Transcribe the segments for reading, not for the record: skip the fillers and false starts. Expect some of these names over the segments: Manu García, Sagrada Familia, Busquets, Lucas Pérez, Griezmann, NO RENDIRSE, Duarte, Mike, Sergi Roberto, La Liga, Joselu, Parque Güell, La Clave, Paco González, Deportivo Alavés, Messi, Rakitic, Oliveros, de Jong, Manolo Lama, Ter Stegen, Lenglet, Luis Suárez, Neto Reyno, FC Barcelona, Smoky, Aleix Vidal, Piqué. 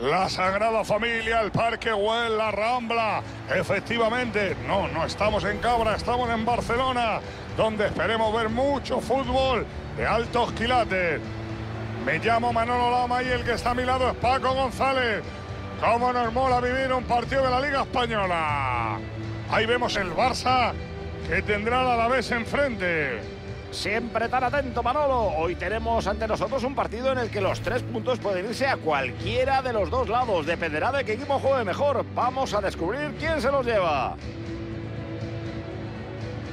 la Sagrada Familia, el Parque Güell, la Rambla. Efectivamente, no estamos en Cabra, estamos en Barcelona, donde esperemos ver mucho fútbol de altos quilates. Me llamo Manolo Lama y el que está a mi lado es Paco González. Cómo nos mola vivir un partido de la Liga Española. Ahí vemos el Barça, que tendrá al Alavés enfrente. Siempre tan atento, Manolo. Hoy tenemos ante nosotros un partido en el que los 3 puntos pueden irse a cualquiera de los dos lados. Dependerá de qué equipo juegue mejor. Vamos a descubrir quién se los lleva.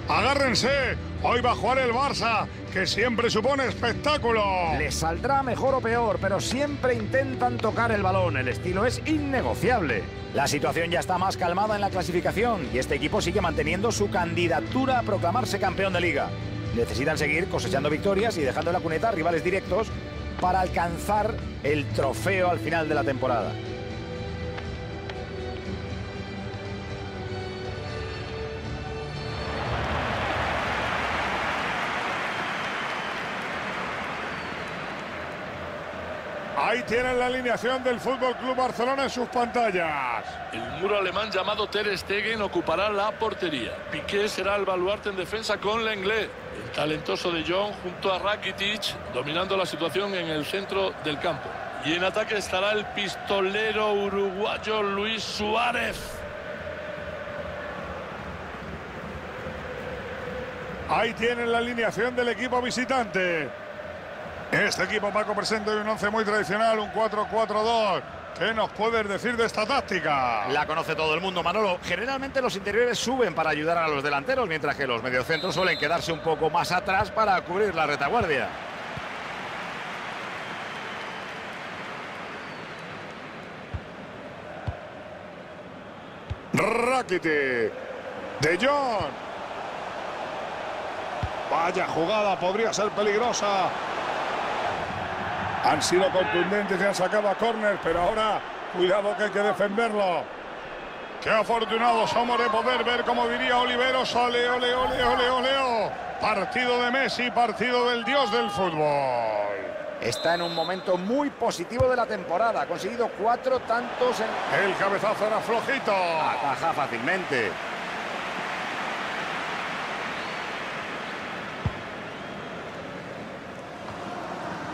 Agárrense. Hoy va a jugar el Barça, que siempre supone espectáculo. Les saldrá mejor o peor, pero siempre intentan tocar el balón. El estilo es innegociable. La situación ya está más calmada en la clasificación y este equipo sigue manteniendo su candidatura a proclamarse campeón de Liga. Necesitan seguir cosechando victorias y dejando en la cuneta a rivales directos para alcanzar el trofeo al final de la temporada. Ahí tienen la alineación del FC Barcelona en sus pantallas. El muro alemán llamado Ter Stegen ocupará la portería. Piqué será el baluarte en defensa con Lenglet. El talentoso de Jong junto a Rakitic dominando la situación en el centro del campo. Y en ataque estará el pistolero uruguayo Luis Suárez. Ahí tienen la alineación del equipo visitante. Este equipo, Paco, presenta un 11 muy tradicional, un 4-4-2. ¿Qué nos puedes decir de esta táctica? La conoce todo el mundo, Manolo. Generalmente los interiores suben para ayudar a los delanteros, mientras que los mediocentros suelen quedarse un poco más atrás para cubrir la retaguardia. Rakitic, de Jong. Vaya jugada, podría ser peligrosa. Han sido contundentes y han sacado a córner, pero ahora, cuidado que hay que defenderlo. ¡Qué afortunados somos de poder ver, como diría Oliveros, ole, ole, ole, ole, ole! Partido de Messi, partido del dios del fútbol. Está en un momento muy positivo de la temporada. Ha conseguido 4 tantos en... El cabezazo era flojito. Ataja fácilmente.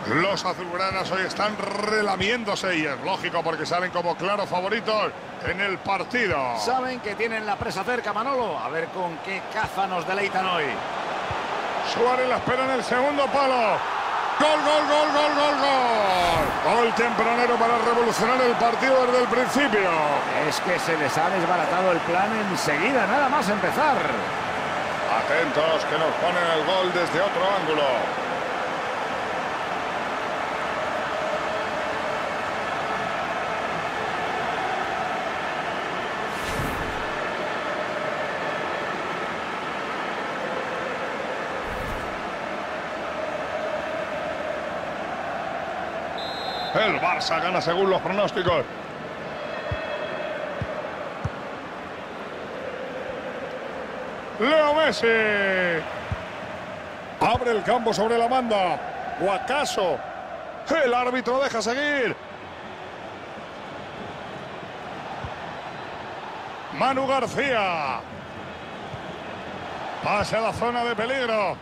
Los azulgranas hoy están relamiéndose y es lógico porque salen como claros favoritos en el partido. Saben que tienen la presa cerca, Manolo. A ver con qué caza nos deleitan hoy. Suárez la espera en el segundo palo. ¡Gol, gol, gol, gol, gol, gol! Gol tempranero para revolucionar el partido desde el principio. Es que se les ha desbaratado el plan enseguida, nada más empezar. Atentos que nos ponen el gol desde otro ángulo. El Barça gana según los pronósticos. Leo Messi. Abre el campo sobre la banda. ¿O acaso el árbitro deja seguir? Manu García. Pasa a la zona de peligro.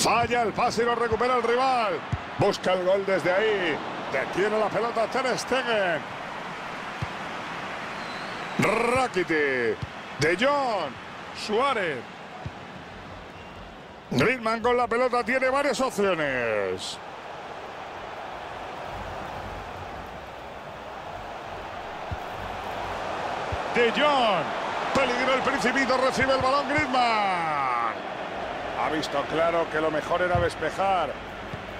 Falla el pase y lo recupera el rival. Busca el gol desde ahí. Detiene la pelota Ter Stegen. Rakitic, de Jong, Suárez. Griezmann con la pelota tiene varias opciones. De Jong, peligro el Principito, recibe el balón Griezmann. Ha visto claro que lo mejor era despejar.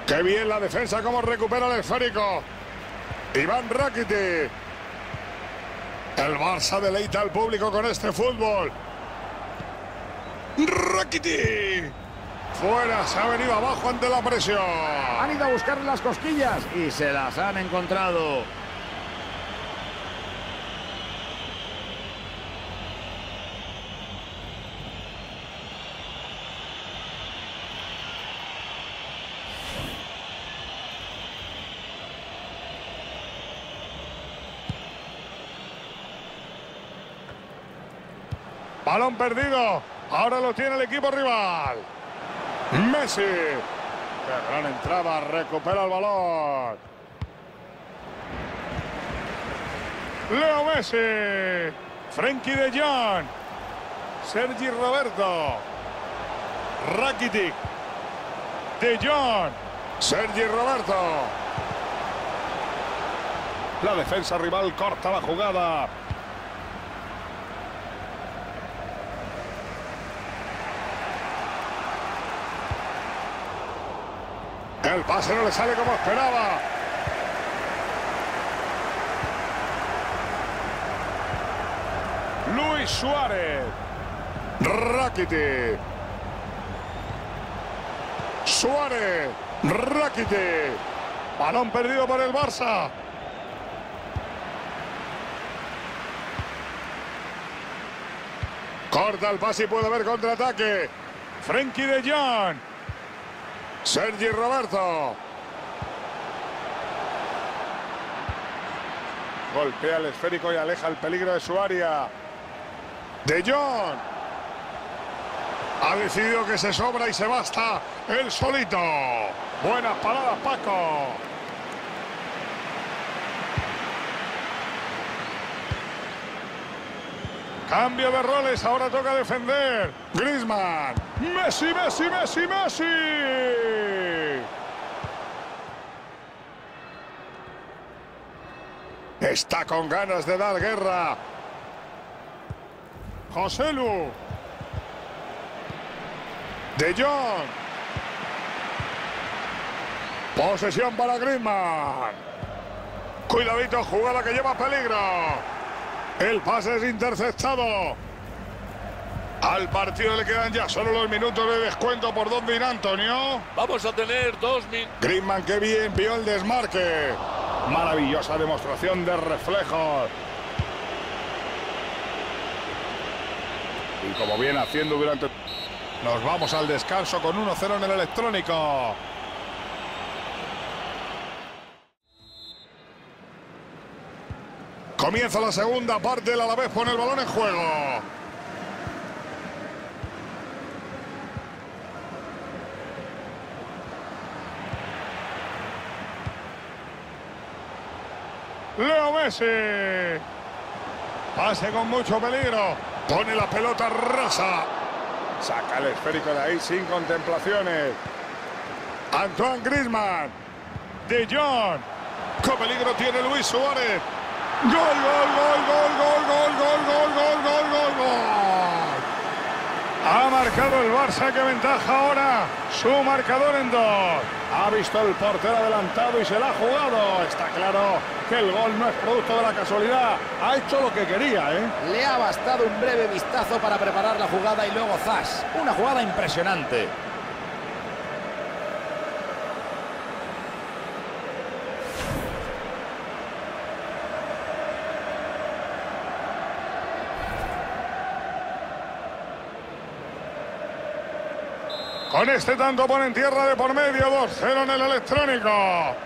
¡Qué bien la defensa, cómo recupera el esférico! Iván Rakitic. El Barça deleita al público con este fútbol. ¡Rakitic! Fuera, se ha venido abajo ante la presión. Han ido a buscar las cosquillas y se las han encontrado. Balón perdido. Ahora lo tiene el equipo rival. Messi. Qué gran entrada. Recupera el balón. Leo Messi. Frenkie de Jong. Sergi Roberto. Rakitic. De Jong. Sergi Roberto. La defensa rival corta la jugada. El pase no le sale como esperaba. Luis Suárez. Rakitic. Suárez. Rakitic. Balón perdido por el Barça. Corta el pase y puede haber contraataque. Frenkie de Jong. Sergi Roberto. Golpea el esférico y aleja el peligro de su área. De Jong. Ha decidido que se sobra y se basta él solito. Buenas paradas, Paco. Cambio de roles, ahora toca defender. Griezmann. Messi, Messi, Messi, Messi. Está con ganas de dar guerra. Joselu. De Jong. Posesión para Griezmann. Cuidadito, jugada que lleva peligro. El pase es interceptado. Al partido le quedan ya solo los minutos de descuento. ¿Por dónde irá, Antonio? Vamos a tener 2 minutos. Griezmann, qué bien vio el desmarque. Maravillosa demostración de reflejos. Y como viene haciendo durante... Nos vamos al descanso con 1-0 en el electrónico. Comienza la segunda parte, el Alavés pone el balón en juego. Leo Messi. Pase con mucho peligro. Pone la pelota rasa. Saca el esférico de ahí sin contemplaciones. Antoine Griezmann. De Jong. Con peligro tiene Luis Suárez. ¡Gol, gol, gol, gol, gol, gol, gol, gol, gol, gol, gol, gol! Ha marcado el Barça, qué ventaja ahora. Su marcador en 2. Ha visto el portero adelantado y se la ha jugado. Está claro que el gol no es producto de la casualidad. Ha hecho lo que quería, ¿eh? Le ha bastado un breve vistazo para preparar la jugada y luego ¡zas! Una jugada impresionante. Con este tanto pone en tierra de por medio, 2-0 en el electrónico.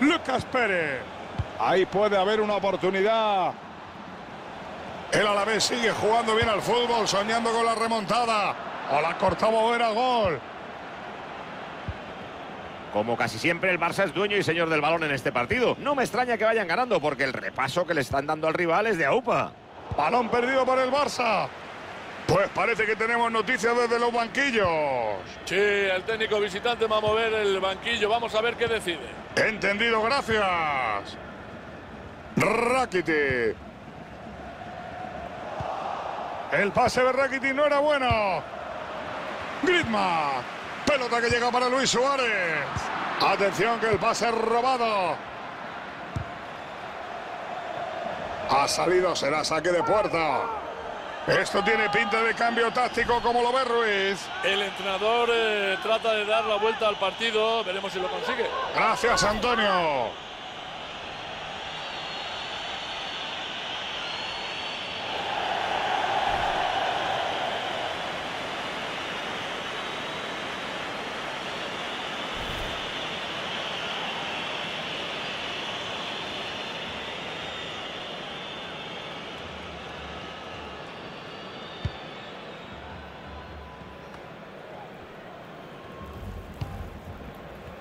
Lucas Pérez. Ahí puede haber una oportunidad. El Alavés sigue jugando bien al fútbol, soñando con la remontada. O la cortaba o era gol. Como casi siempre, el Barça es dueño y señor del balón en este partido. No me extraña que vayan ganando, porque el repaso que le están dando al rival es de aupa. Balón perdido para el Barça. Pues parece que tenemos noticias desde los banquillos. Sí, el técnico visitante va a mover el banquillo. Vamos a ver qué decide. Entendido, gracias. Rakitic. El pase de Rakitic no era bueno. Griezmann. Pelota que llega para Luis Suárez. Atención que el pase es robado. Ha salido, será saque de puerta. Esto tiene pinta de cambio táctico, como lo ve Ruiz. El entrenador trata de dar la vuelta al partido. Veremos si lo consigue. Gracias, Antonio.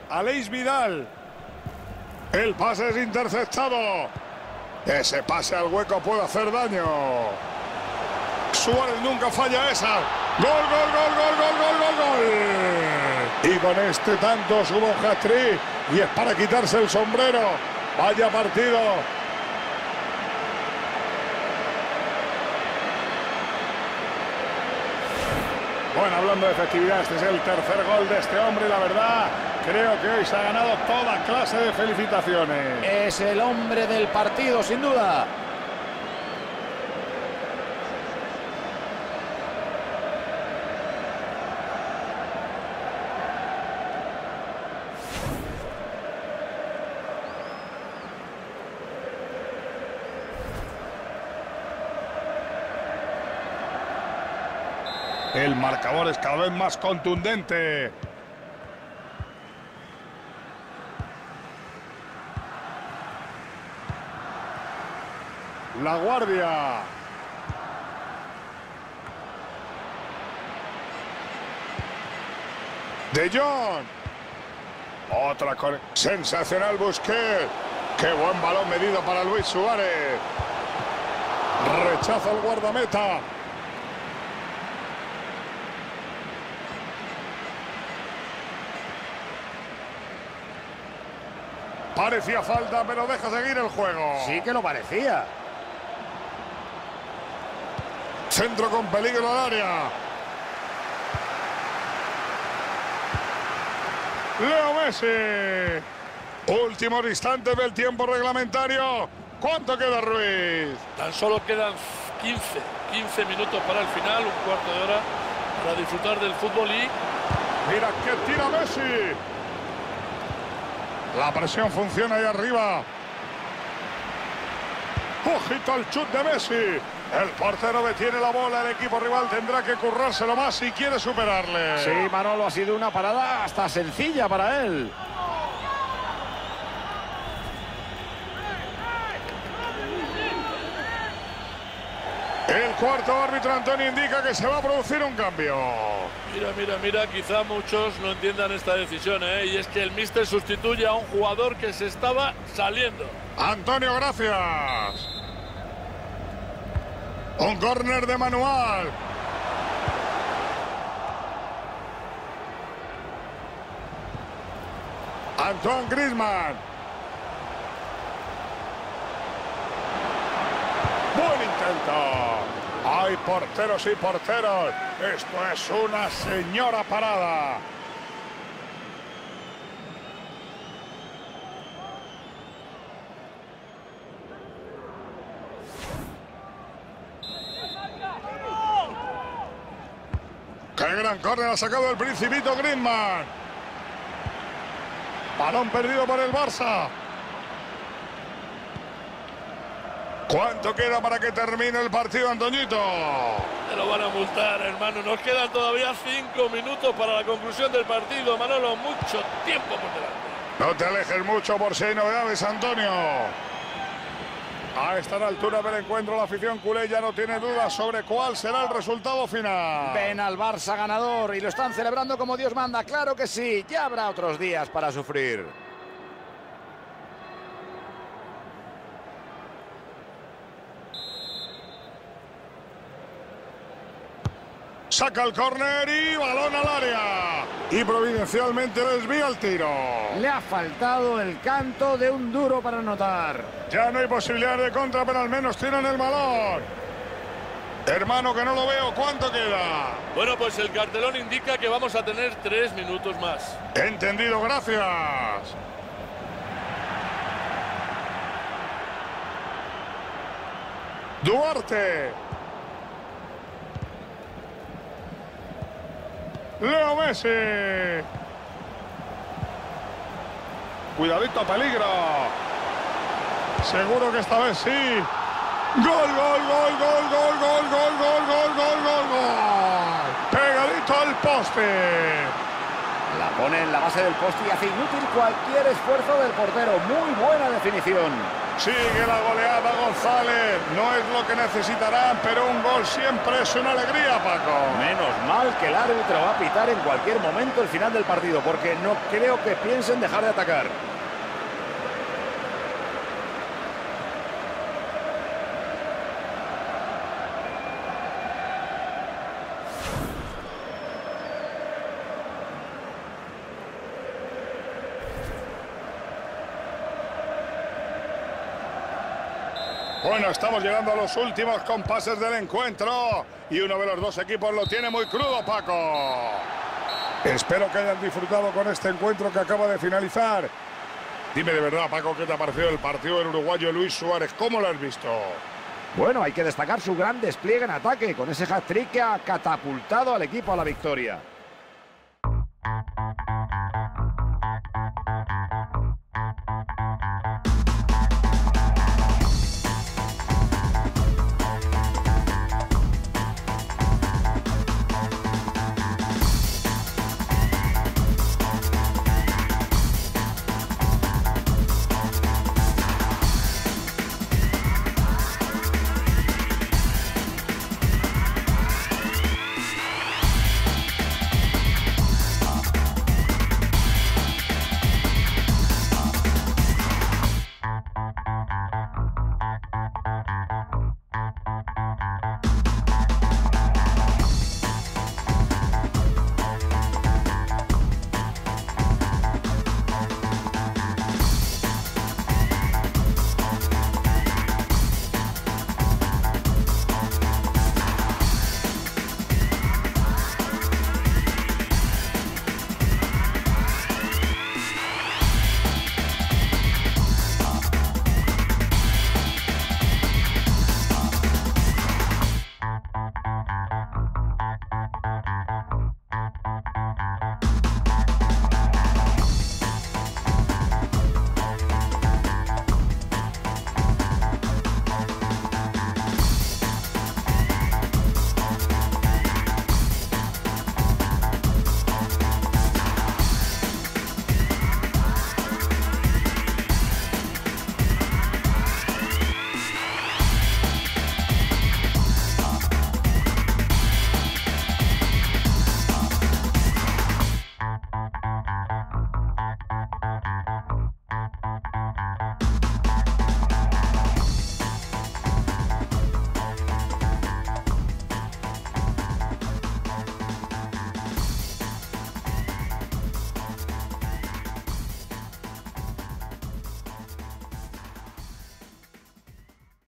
Aleix Vidal. El pase es interceptado. Ese pase al hueco puede hacer daño. Suárez nunca falla esa. ¡Gol, gol, gol, gol, gol, gol, gol, gol! Y con este tanto sube un hat-trick y es para quitarse el sombrero. ¡Vaya partido! Bueno, hablando de efectividad, este es el tercer gol de este hombre. La verdad, creo que hoy se ha ganado toda clase de felicitaciones. Es el hombre del partido, sin duda. El marcador es cada vez más contundente. La guardia. De Jong. Otra con... Sensacional Busquets. Qué buen balón medido para Luis Suárez. Rechaza el guardameta. Parecía falta, pero deja seguir el juego. Sí que lo parecía. Centro con peligro al área. Leo Messi. Últimos instantes del tiempo reglamentario. ¿Cuánto queda, Ruiz? Tan solo quedan 15 minutos para el final, un cuarto de hora para disfrutar del fútbol y... Mira que tira Messi. La presión funciona ahí arriba. Ojito al chut de Messi. El portero detiene la bola. El equipo rival tendrá que currárselo más si quiere superarle. Sí, Manolo, ha sido una parada hasta sencilla para él. El cuarto árbitro, Antonio, indica que se va a producir un cambio. Mira, quizá muchos no entiendan esta decisión, y es que el míster sustituye a un jugador que se estaba saliendo. Antonio, gracias. Un córner de manual. Antoine Griezmann. Buen intento. Hay porteros y porteros. Esto es una señora parada. ¡Qué gran córner ha sacado el Principito Griezmann! Balón perdido por el Barça. ¿Cuánto queda para que termine el partido, Antoñito? Te lo van a multar, hermano. Nos quedan todavía 5 minutos para la conclusión del partido, Manolo. Mucho tiempo por delante. No te alejes mucho por si hay novedades, Antonio. A esta altura del encuentro, la afición culé ya no tiene dudas sobre cuál será el resultado final. Ven al Barça ganador y lo están celebrando como Dios manda. Claro que sí, ya habrá otros días para sufrir. Saca el córner y balón al área. Y providencialmente desvía el tiro. Le ha faltado el canto de un duro para anotar. Ya no hay posibilidad de contra, pero al menos tiran el balón. Hermano, que no lo veo. ¿Cuánto queda? Bueno, pues el cartelón indica que vamos a tener 3 minutos más. Entendido, gracias. Duarte. Leo Messi. Cuidadito, peligro. Seguro que esta vez sí. Gol, gol, gol, gol, gol, gol, gol, gol, gol, gol, gol, gol. Pegadito al poste. La pone en la base del poste y hace inútil cualquier esfuerzo del portero. Muy buena definición. Sigue la goleada González. No es lo que necesitarán, pero un gol siempre es una alegría, Paco. Menos mal que el árbitro va a pitar en cualquier momento el final del partido, porque no creo que piensen dejar de atacar. Bueno, estamos llegando a los últimos compases del encuentro y uno de los dos equipos lo tiene muy crudo, Paco. Espero que hayan disfrutado con este encuentro que acaba de finalizar. Dime de verdad, Paco, ¿qué te ha parecido el partido del uruguayo Luis Suárez? ¿Cómo lo has visto? Bueno, hay que destacar su gran despliegue en ataque, con ese hat-trick que ha catapultado al equipo a la victoria.